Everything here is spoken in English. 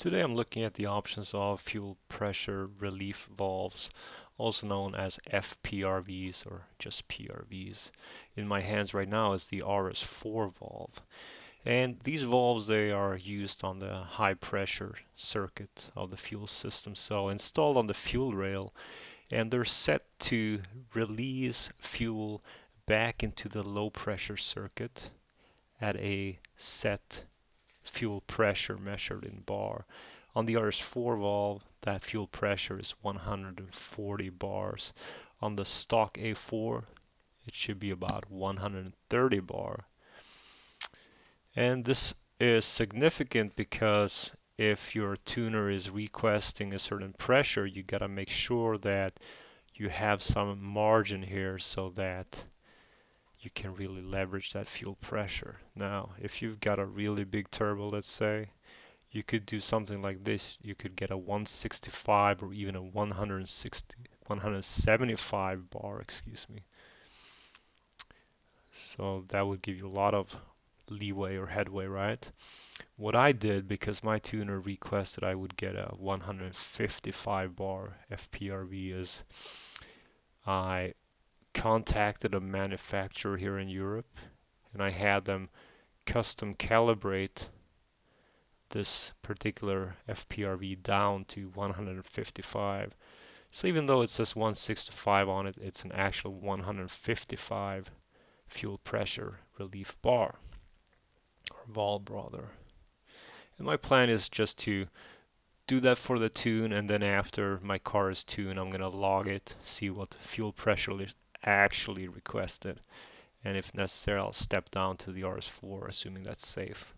Today I'm looking at the options of fuel pressure relief valves, also known as FPRVs or just PRVs. In my hands right now is the RS4 valve. And these valves, they are used on the high pressure circuit of the fuel system. So installed on the fuel rail, and they're set to release fuel back into the low pressure circuit at a set fuel pressure measured in bar. On the RS4 valve, that fuel pressure is 140 bars. On the stock A4, it should be about 130 bar. And this is significant because if your tuner is requesting a certain pressure, you gotta make sure that you have some margin here so that you can really leverage that fuel pressure. Now, if you've got a really big turbo, let's say, you could do something like this. You could get a 165 or even a 175 bar, excuse me. So that would give you a lot of leeway or headway, right? What I did, because my tuner requested I would get a 155 bar FPRV, is I contacted a manufacturer here in Europe, and I had them custom calibrate this particular FPRV down to 155. So even though it says 165 on it, it's an actual 155 fuel pressure relief bar, or valve rather. And my plan is just to do that for the tune, and then after my car is tuned, I'm gonna log it, see what fuel pressure is actually requested, and if necessary I'll step down to the RS4, assuming that's safe.